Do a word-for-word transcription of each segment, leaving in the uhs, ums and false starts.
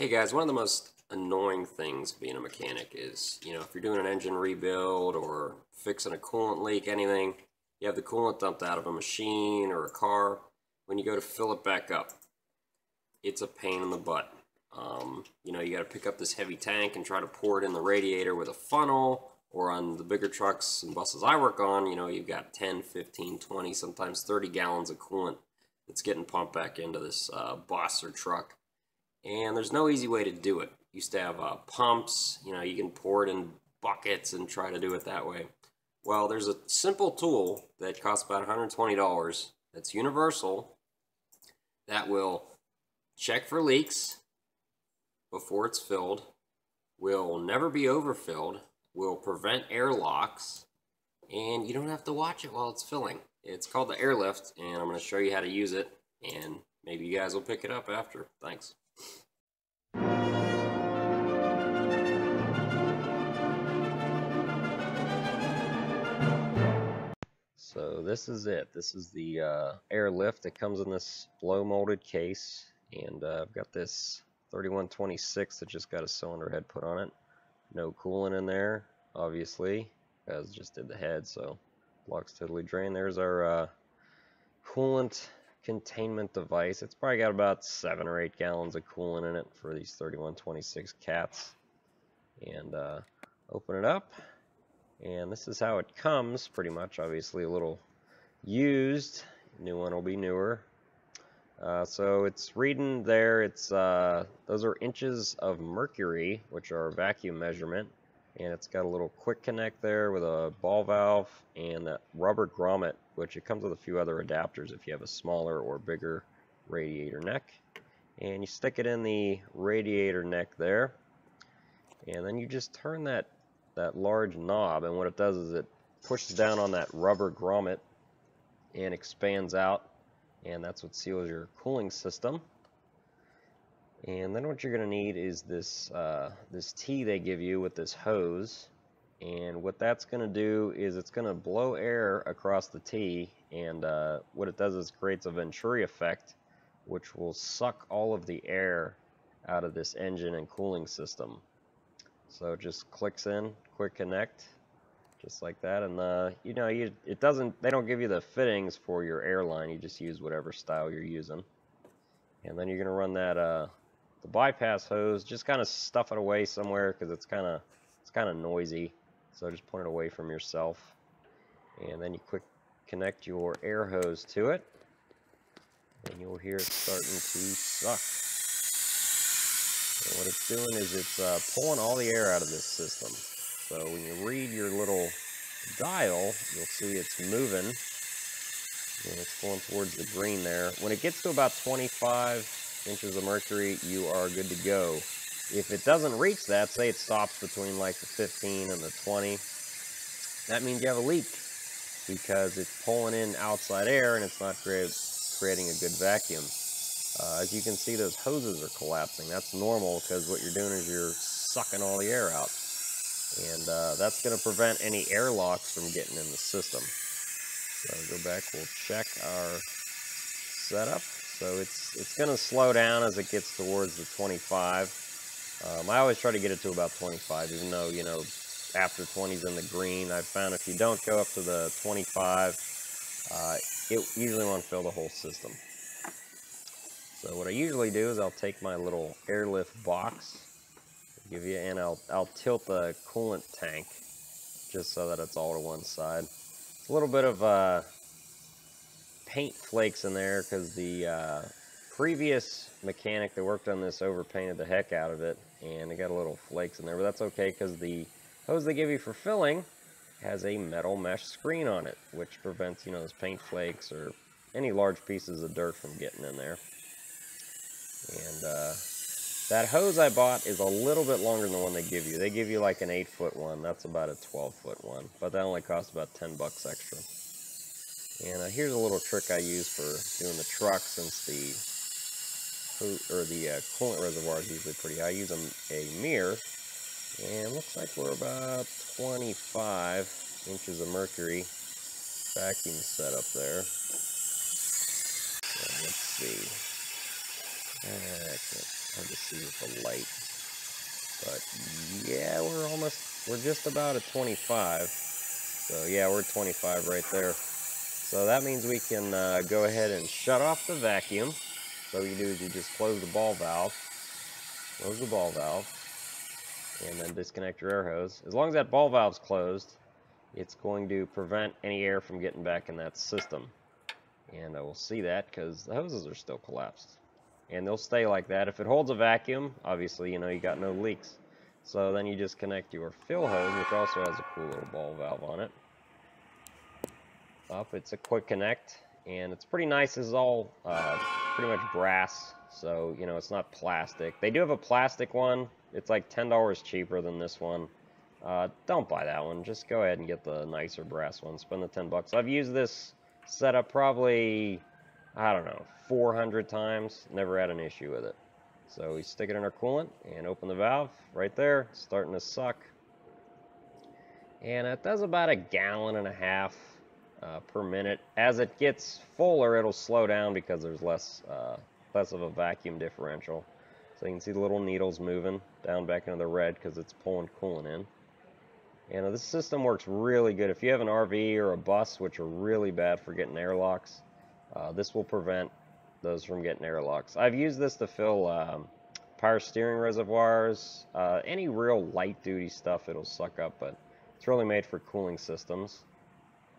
Hey guys, one of the most annoying things being a mechanic is, you know, if you're doing an engine rebuild or fixing a coolant leak, anything, you have the coolant dumped out of a machine or a car, when you go to fill it back up, it's a pain in the butt. Um, you know, you got to pick up this heavy tank and try to pour it in the radiator with a funnel, or on the bigger trucks and buses I work on, you know, you've got ten, fifteen, twenty, sometimes thirty gallons of coolant that's getting pumped back into this uh, bus or truck. And there's no easy way to do it. You used to have uh, pumps, you know, you can pour it in buckets and try to do it that way. Well, there's a simple tool that costs about one hundred twenty dollars that's universal, that will check for leaks before it's filled, will never be overfilled, will prevent airlocks, and you don't have to watch it while it's filling. It's called the Air Lift, and I'm going to show you how to use it, and maybe you guys will pick it up after. Thanks. So this is it. This is the uh, Air Lift that comes in this blow molded case, and uh, I've got this thirty-one twenty-six that just got a cylinder head put on it. No coolant in there, obviously, because just did the head, so block's totally drained. There's our uh, coolant containment device. It's probably got about seven or eight gallons of coolant in it for these thirty-one twenty-six cats. And uh, open it up. And this is how it comes, pretty much. Obviously a little used, new one will be newer. Uh, so it's reading there, it's uh, those are inches of mercury, which are a vacuum measurement, and it's got a little quick connect there with a ball valve and that rubber grommet, which it comes with a few other adapters if you have a smaller or bigger radiator neck. And you stick it in the radiator neck there, and then you just turn that that large knob, and what it does is it pushes down on that rubber grommet and expands out, and that's what seals your cooling system. And then what you're going to need is this uh, this tee they give you with this hose, and what that's going to do is it's going to blow air across the tee, and uh, what it does is creates a venturi effect, which will suck all of the air out of this engine and cooling system. So it just clicks in, quick connect, just like that. And uh, you know, you, it doesn't, they don't give you the fittings for your airline, you just use whatever style you're using. And then you're gonna run that uh, the bypass hose, just kind of stuff it away somewhere because it's kind of it's kind of noisy. So just point it away from yourself. And then you quick connect your air hose to it, and you'll hear it starting to suck. And what it's doing is it's uh, pulling all the air out of this system. So when you read your little dial, you'll see it's moving, and it's going towards the green there. When it gets to about twenty-five inches of mercury, you are good to go. If it doesn't reach that, say it stops between like the fifteen and the twenty, that means you have a leak because it's pulling in outside air and it's not create, creating a good vacuum. Uh, as you can see, those hoses are collapsing. That's normal because what you're doing is you're sucking all the air out. And uh, that's going to prevent any airlocks from getting in the system. So we'll go back, we'll check our setup. So it's, it's going to slow down as it gets towards the twenty-five. Um, I always try to get it to about twenty-five, even though, you know, after twenty's in the green. I've found if you don't go up to the twenty-five, uh, it usually won't fill the whole system. So what I usually do is I'll take my little Air Lift box, I'll give you, and I'll, I'll tilt the coolant tank just so that it's all to one side. It's a little bit of uh, paint flakes in there because the uh, previous mechanic that worked on this overpainted the heck out of it, and it got a little flakes in there, but that's okay because the hose they give you for filling has a metal mesh screen on it, which prevents, you know, those paint flakes or any large pieces of dirt from getting in there. And uh, that hose I bought is a little bit longer than the one they give you. They give you like an eight foot one. That's about a twelve foot one. But that only costs about ten bucks extra. And uh, here's a little trick I use for doing the truck, since the, or the uh, coolant reservoir is usually pretty high. I use a, a mirror. And it looks like we're about twenty-five inches of mercury vacuum set up there. So let's see. Uh, I can't Hard to see with the light. But yeah, we're almost, we're just about at twenty-five. So yeah, we're twenty-five right there. So that means we can uh, go ahead and shut off the vacuum. So what you do is you just close the ball valve, close the ball valve, and then disconnect your air hose. As long as that ball valve's closed, it's going to prevent any air from getting back in that system. And I will see that because the hoses are still collapsed. And they'll stay like that. If it holds a vacuum, obviously, you know, you got no leaks. So then you just connect your fill hose, which also has a cool little ball valve on it. Up, it's a quick connect, and it's pretty nice. This is all uh, pretty much brass, so, you know, it's not plastic. They do have a plastic one. It's like ten dollars cheaper than this one. Uh, don't buy that one. Just go ahead and get the nicer brass one. Spend the ten bucks. I've used this setup probably, I don't know, four hundred times. Never had an issue with it. So we stick it in our coolant and open the valve right there. It's starting to suck. And it does about a gallon and a half uh, per minute. As it gets fuller, it'll slow down because there's less, uh, less of a vacuum differential. So you can see the little needles moving down back into the red because it's pulling coolant in. And this system works really good. If you have an R V or a bus, which are really bad for getting airlocks, uh, this will prevent those from getting airlocks. I've used this to fill um, power steering reservoirs, uh, any real light-duty stuff it'll suck up, but it's really made for cooling systems.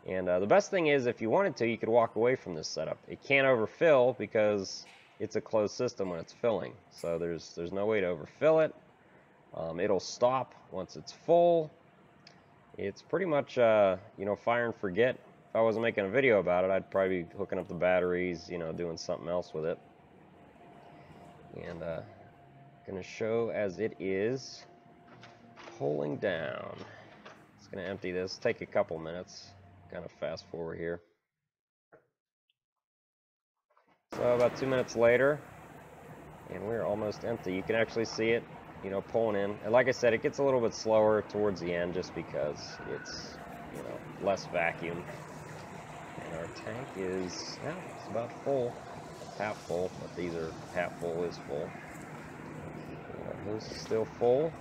And uh, the best thing is, if you wanted to, you could walk away from this setup. It can't overfill because it's a closed system when it's filling. So there's, there's no way to overfill it. Um, it'll stop once it's full. It's pretty much, uh, you know, fire and forget. If I wasn't making a video about it, I'd probably be hooking up the batteries, you know, doing something else with it. And uh, gonna show as it is pulling down. It's gonna empty this, take a couple minutes, kind of fast forward here. So about two minutes later, and we're almost empty. You can actually see it, you know, pulling in. And like I said, it gets a little bit slower towards the end just because it's, you know, less vacuum. And our tank is, yeah, it's about full. It's half full, but these are half full is full. And our hose is still full.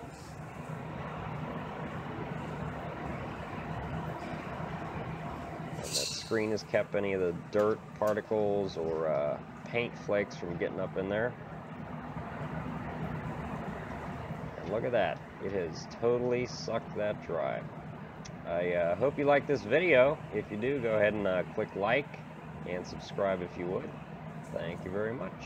And that screen has kept any of the dirt particles or uh, paint flakes from getting up in there. Look at that. It has totally sucked that dry. I uh, hope you like this video. If you do, go ahead and uh, click like and subscribe if you would. Thank you very much.